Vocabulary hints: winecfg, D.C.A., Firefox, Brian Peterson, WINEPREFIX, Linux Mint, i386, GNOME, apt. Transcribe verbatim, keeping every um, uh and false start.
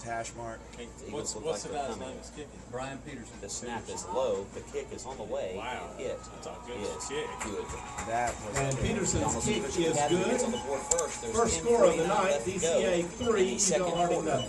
Hashmark. What's, what's like the guy's name? Is Brian Peterson. The snap is low. The kick is on the way. Wow. And hit. That's a good is kick. Good. That was and good. Peterson's kick is good. On the board first. First score of the night. D C A three. You don't hardly know.